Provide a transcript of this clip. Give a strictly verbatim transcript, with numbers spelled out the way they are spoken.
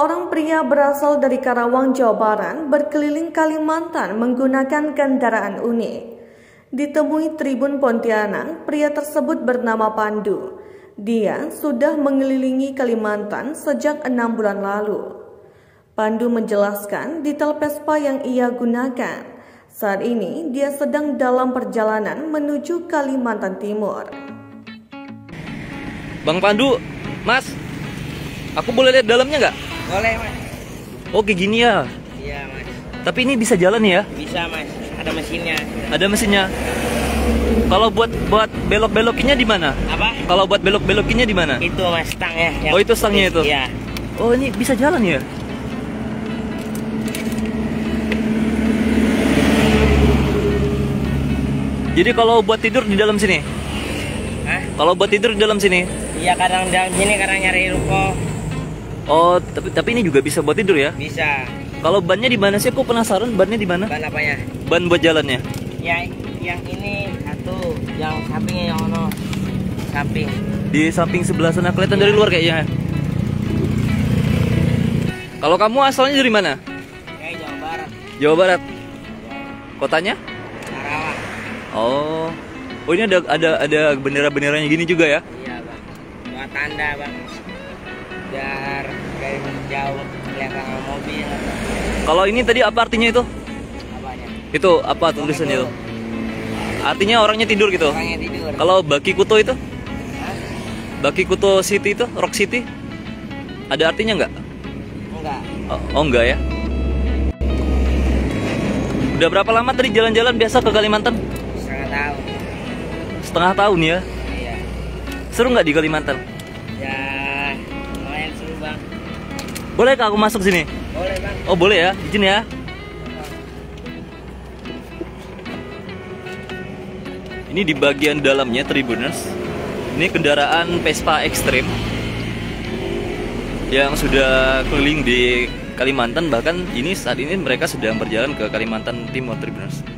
orang pria berasal dari Karawang, Jawa Barat berkeliling Kalimantan menggunakan kendaraan unik. Ditemui Tribun Pontianak, pria tersebut bernama Pandu. Dia sudah mengelilingi Kalimantan sejak enam bulan lalu. Pandu menjelaskan detail Vespa yang ia gunakan. Saat ini dia sedang dalam perjalanan menuju Kalimantan Timur. Bang Pandu, Mas, aku boleh lihat dalamnya nggak? Boleh, Mas. Oke, gini ya? Iya, Mas. Tapi ini bisa jalan ya? Bisa, Mas. Ada mesinnya. Ada mesinnya. Kalau buat buat belok-belokinnya di mana? Apa? Kalau buat belok-belokinnya di mana? Itu, Mas, stang ya. Yang... Oh, itu stangnya itu? Iya. Oh, ini bisa jalan ya? Jadi kalau buat tidur di dalam sini? Hah? Kalau buat tidur di dalam sini? Iya, kadang dalam sini, kadang nyari ruko. Oh, tapi tapi ini juga bisa buat tidur ya? Bisa. Kalau bannya di mana sih? Aku penasaran bannya di mana? Ban apanya? Ban buat jalannya? Ya, yang ini satu, yang sampingnya yang ono. Samping. Di samping sebelah sana kelihatan ya. Dari luar kayaknya. Kalau kamu asalnya dari mana? Saya Jawa Barat. Jawa Barat. Kotanya? Karawang. Oh. Oh, ini ada ada ada bendera-benderanya gini juga ya? Iya, Bang. Buat tanda, Bang. Biar dari jauh kelihatan mobil. Kalau ini tadi apa artinya itu? Apanya? Itu apa tulisannya itu? Artinya orangnya tidur gitu. Orangnya tidur. Kalau Baki Kuto itu? Hah? Baki Kuto City itu, Rock City. Ada artinya nggak? Enggak. Oh, oh enggak ya. Udah berapa lama tadi jalan-jalan biasa ke Kalimantan? Setengah tahun. Setengah tahun ya? Iya. Seru nggak di Kalimantan? Ya. Boleh kak aku masuk sini? Boleh, Bang. Oh, boleh ya? Izin ya? Ini di bagian dalamnya Tribuners. Ini kendaraan Vespa Ekstrim yang sudah keliling di Kalimantan. Bahkan ini saat ini mereka sedang berjalan ke Kalimantan Timur, Tribuners.